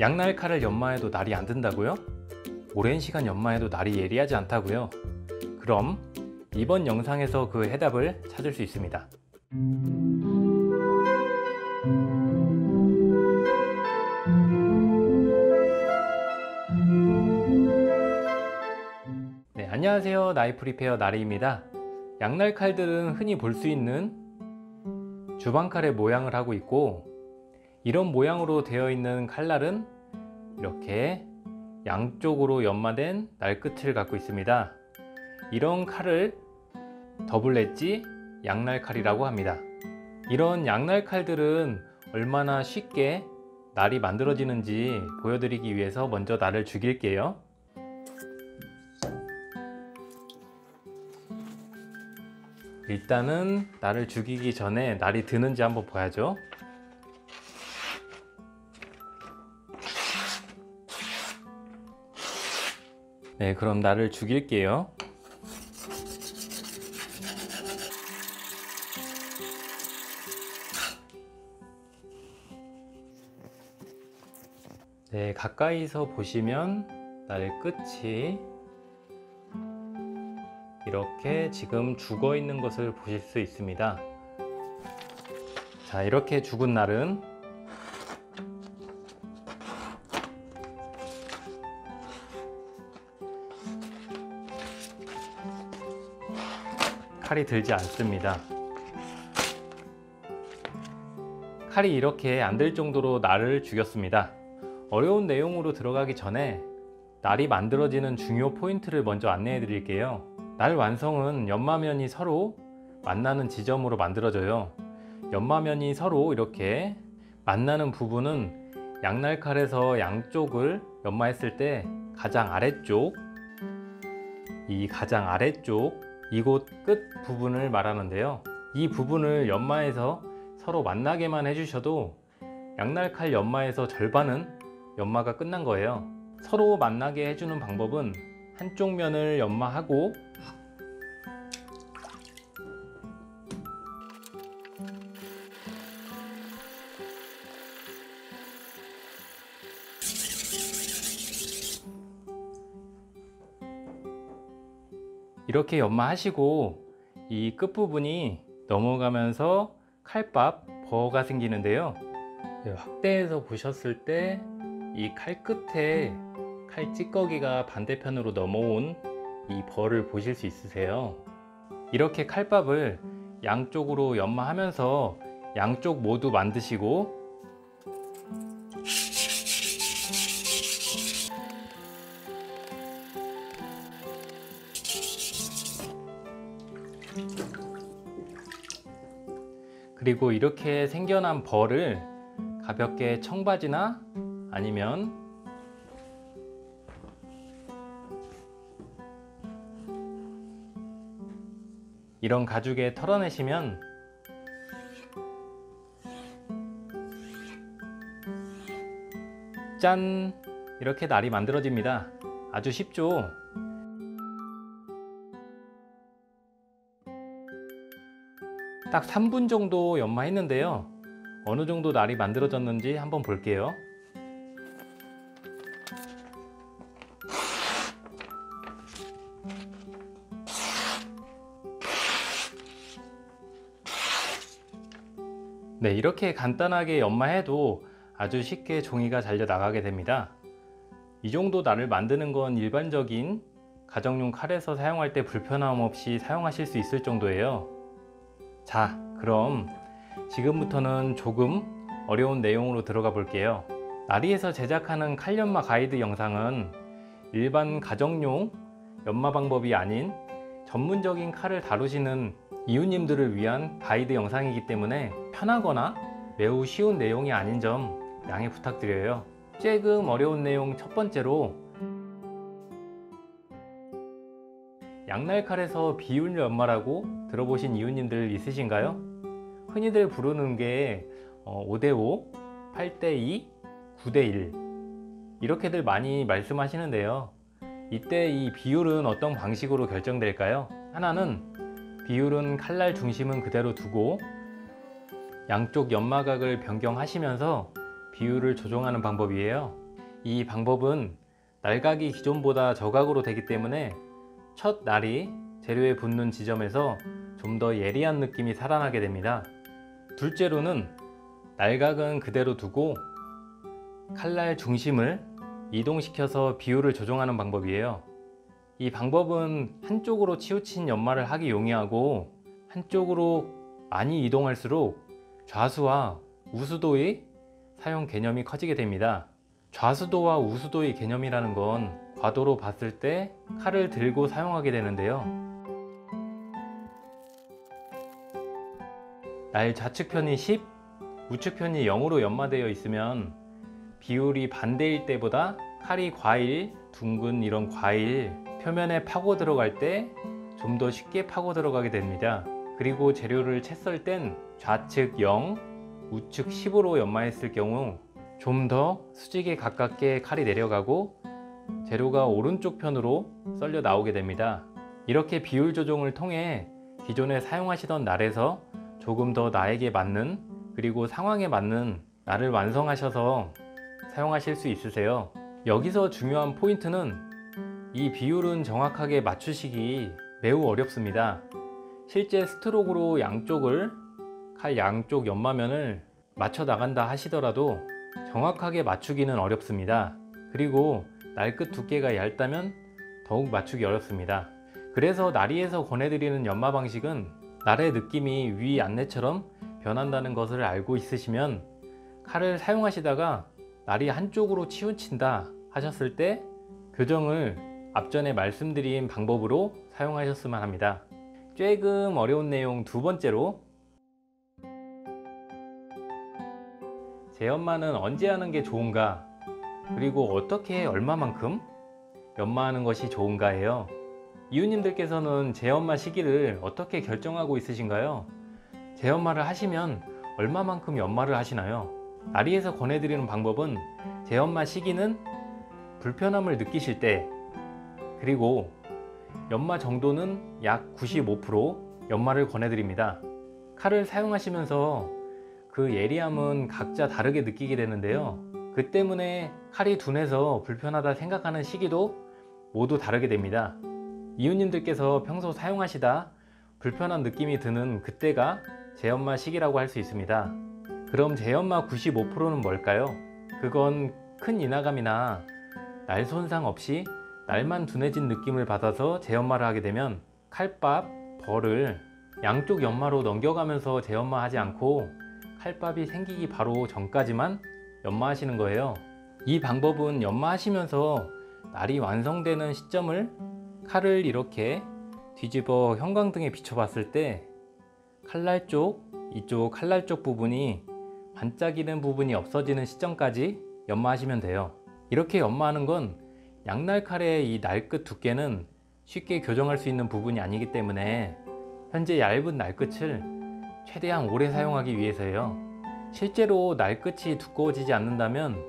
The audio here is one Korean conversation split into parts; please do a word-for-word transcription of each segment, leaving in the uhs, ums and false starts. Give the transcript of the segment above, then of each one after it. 양날 칼을 연마해도 날이 안 든다고요? 오랜 시간 연마해도 날이 예리하지 않다고요? 그럼 이번 영상에서 그 해답을 찾을 수 있습니다. 네, 안녕하세요. 나이프리페어 나리입니다. 양날 칼들은 흔히 볼 수 있는 주방칼의 모양을 하고 있고, 이런 모양으로 되어 있는 칼날은 이렇게 양쪽으로 연마된 날끝을 갖고 있습니다. 이런 칼을 더블 엣지 양날칼이라고 합니다. 이런 양날칼들은 얼마나 쉽게 날이 만들어지는지 보여드리기 위해서 먼저 날을 죽일게요. 일단은 날을 죽이기 전에 날이 드는지 한번 봐야죠. 네, 그럼 날을 죽일게요. 네, 가까이서 보시면 날 끝이 이렇게 지금 죽어 있는 것을 보실 수 있습니다. 자, 이렇게 죽은 날은 칼이 들지 않습니다. 칼이 이렇게 안 들 정도로 날을 죽였습니다. 어려운 내용으로 들어가기 전에 날이 만들어지는 중요 포인트를 먼저 안내해 드릴게요. 날 완성은 연마면이 서로 만나는 지점으로 만들어져요. 연마면이 서로 이렇게 만나는 부분은 양날칼에서 양쪽을 연마했을 때 가장 아래쪽, 이 가장 아래쪽 이곳 끝 부분을 말하는데요. 이 부분을 연마해서 서로 만나게만 해주셔도 양날칼 연마에서 절반은 연마가 끝난 거예요. 서로 만나게 해주는 방법은 한쪽 면을 연마하고 이렇게 연마하시고 이 끝부분이 넘어가면서 칼밥, 버가 생기는데요. 확대해서 보셨을 때 이 칼끝에 칼 찌꺼기가 반대편으로 넘어온 이 벌을 보실 수 있으세요. 이렇게 칼밥을 양쪽으로 연마하면서 양쪽 모두 만드시고 그리고 이렇게 생겨난 벌을 가볍게 청바지나 아니면 이런 가죽에 털어내시면 짠! 이렇게 날이 만들어집니다. 아주 쉽죠? 딱 삼 분 정도 연마했는데요. 어느 정도 날이 만들어졌는지 한번 볼게요. 네, 이렇게 간단하게 연마해도 아주 쉽게 종이가 잘려 나가게 됩니다. 이 정도 날을 만드는 건 일반적인 가정용 칼에서 사용할 때 불편함 없이 사용하실 수 있을 정도예요. 자, 그럼 지금부터는 조금 어려운 내용으로 들어가 볼게요. 나리에서 제작하는 칼 연마 가이드 영상은 일반 가정용 연마 방법이 아닌 전문적인 칼을 다루시는 이웃님들을 위한 가이드 영상이기 때문에 편하거나 매우 쉬운 내용이 아닌 점 양해 부탁드려요. 조금 어려운 내용 첫 번째로, 양날칼에서 비율 연마라고 들어보신 이웃님들 있으신가요? 흔히들 부르는 게 오 대 오, 팔 대 이, 구 대 일 이렇게들 많이 말씀하시는데요. 이때 이 비율은 어떤 방식으로 결정될까요? 하나는 비율은 칼날 중심은 그대로 두고 양쪽 연마각을 변경하시면서 비율을 조정하는 방법이에요. 이 방법은 날각이 기존보다 저각으로 되기 때문에 첫 날이 재료에 붙는 지점에서 좀 더 예리한 느낌이 살아나게 됩니다. 둘째로는 날각은 그대로 두고 칼날 중심을 이동시켜서 비율을 조정하는 방법이에요. 이 방법은 한쪽으로 치우친 연마를 하기 용이하고, 한쪽으로 많이 이동할수록 좌수와 우수도의 사용 개념이 커지게 됩니다. 좌수도와 우수도의 개념이라는 건 과도로 봤을 때 칼을 들고 사용하게 되는데요, 날 좌측편이 십, 우측편이 영으로 연마되어 있으면 비율이 반대일 때보다 칼이 과일, 둥근 이런 과일 표면에 파고 들어갈 때 좀 더 쉽게 파고 들어가게 됩니다. 그리고 재료를 채 썰 땐 좌측 영, 우측 십으로 연마했을 경우 좀 더 수직에 가깝게 칼이 내려가고 재료가 오른쪽 편으로 썰려 나오게 됩니다. 이렇게 비율 조정을 통해 기존에 사용하시던 날에서 조금 더 나에게 맞는, 그리고 상황에 맞는 날을 완성하셔서 사용하실 수 있으세요. 여기서 중요한 포인트는 이 비율은 정확하게 맞추시기 매우 어렵습니다. 실제 스트로크로 양쪽을, 칼 양쪽 연마면을 맞춰 나간다 하시더라도 정확하게 맞추기는 어렵습니다. 그리고 날끝 두께가 얇다면 더욱 맞추기 어렵습니다. 그래서 나리에서 권해드리는 연마 방식은 날의 느낌이 위 안내처럼 변한다는 것을 알고 있으시면, 칼을 사용하시다가 날이 한쪽으로 치우친다 하셨을 때 교정을 앞전에 말씀드린 방법으로 사용하셨으면 합니다. 조금 어려운 내용 두 번째로, 재연마는 언제 하는 게 좋은가, 그리고 어떻게 얼마만큼 연마하는 것이 좋은가예요. 이웃님들께서는 재연마 시기를 어떻게 결정하고 있으신가요? 재연마를 하시면 얼마만큼 연마를 하시나요? 나리에서 권해드리는 방법은 재연마 시기는 불편함을 느끼실 때, 그리고 연마 정도는 약 구십오 퍼센트 연마를 권해드립니다. 칼을 사용하시면서 그 예리함은 각자 다르게 느끼게 되는데요, 그 때문에 칼이 둔해서 불편하다 생각하는 시기도 모두 다르게 됩니다. 이웃님들께서 평소 사용하시다 불편한 느낌이 드는 그때가 재연마 시기라고 할 수 있습니다. 그럼 재연마 구십오 퍼센트는 뭘까요? 그건 큰 이나감이나 날 손상 없이 날만 둔해진 느낌을 받아서 재연마를 하게 되면 칼밥, 벌을 양쪽 연마로 넘겨가면서 재연마하지 않고 칼밥이 생기기 바로 전까지만 연마하시는 거예요. 이 방법은 연마하시면서 날이 완성되는 시점을 칼을 이렇게 뒤집어 형광등에 비춰봤을 때 칼날 쪽, 이쪽 칼날 쪽 부분이 반짝이는 부분이 없어지는 시점까지 연마하시면 돼요. 이렇게 연마하는 건 양날 칼의 이 날끝 두께는 쉽게 교정할 수 있는 부분이 아니기 때문에 현재 얇은 날끝을 최대한 오래 사용하기 위해서예요. 실제로 날끝이 두꺼워지지 않는다면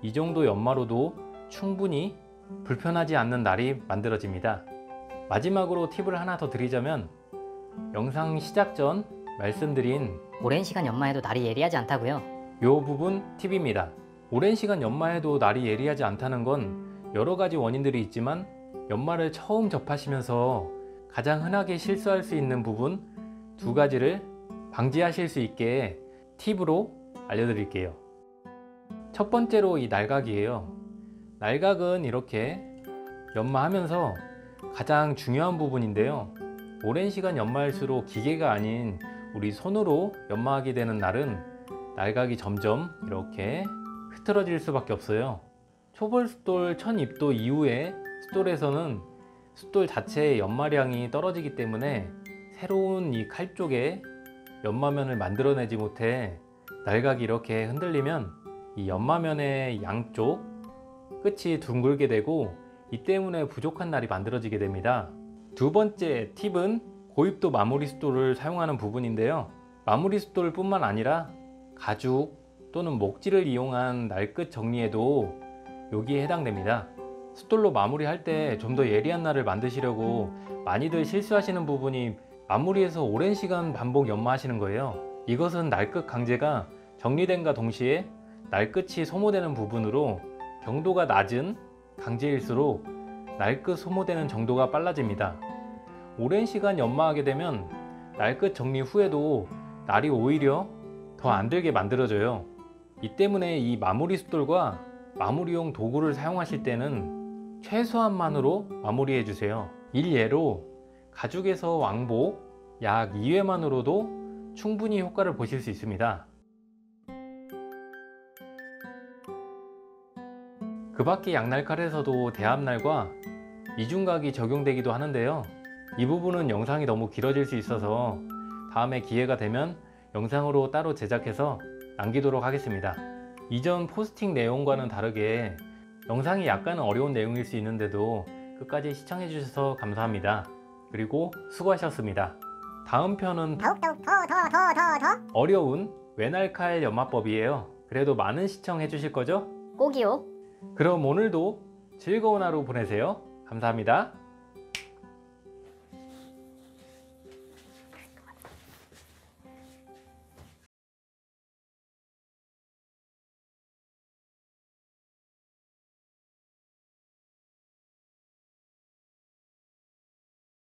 이 정도 연마로도 충분히 불편하지 않는 날이 만들어집니다. 마지막으로 팁을 하나 더 드리자면, 영상 시작 전 말씀드린 오랜 시간 연마해도 날이 예리하지 않다고요? 요 부분 팁입니다. 오랜 시간 연마해도 날이 예리하지 않다는 건 여러 가지 원인들이 있지만, 연마를 처음 접하시면서 가장 흔하게 실수할 수 있는 부분 두 가지를 방지하실 수 있게 팁으로 알려드릴게요. 첫 번째로 이 날각이에요. 날각은 이렇게 연마하면서 가장 중요한 부분인데요, 오랜 시간 연마할수록 기계가 아닌 우리 손으로 연마하게 되는 날은 날각이 점점 이렇게 흐트러질 수밖에 없어요. 초벌 숫돌 천입도 이후에 숫돌에서는 숫돌 자체의 연마량이 떨어지기 때문에 새로운 이 칼 쪽에 연마면을 만들어내지 못해 날각이 이렇게 흔들리면 이 연마면의 양쪽 끝이 둥글게 되고, 이 때문에 부족한 날이 만들어지게 됩니다. 두 번째 팁은 고입도 마무리 숫돌을 사용하는 부분인데요, 마무리 숫돌 뿐만 아니라 가죽 또는 목질을 이용한 날끝 정리에도 여기에 해당됩니다. 숫돌로 마무리할 때 좀 더 예리한 날을 만드시려고 많이들 실수하시는 부분이 마무리에서 오랜 시간 반복 연마하시는 거예요. 이것은 날끝 강제가 정리된과 동시에 날끝이 소모되는 부분으로 경도가 낮은 강제일수록 날끝 소모되는 정도가 빨라집니다. 오랜 시간 연마하게 되면 날끝 정리 후에도 날이 오히려 더 안들게 만들어져요. 이 때문에 이 마무리 숫돌과 마무리용 도구를 사용하실 때는 최소한만으로 마무리해 주세요. 일례로 가죽에서 왕복 약 이 회만으로도 충분히 효과를 보실 수 있습니다. 그 밖에 양날칼에서도 대합날과 이중각이 적용되기도 하는데요, 이 부분은 영상이 너무 길어질 수 있어서 다음에 기회가 되면 영상으로 따로 제작해서 남기도록 하겠습니다. 이전 포스팅 내용과는 다르게 영상이 약간은 어려운 내용일 수 있는데도 끝까지 시청해 주셔서 감사합니다. 그리고 수고하셨습니다. 다음 편은 더욱더욱 더더더더 어려운 외날칼 연마법이에요. 그래도 많은 시청해 주실 거죠? 꼭이요. 그럼 오늘도 즐거운 하루 보내세요. 감사합니다.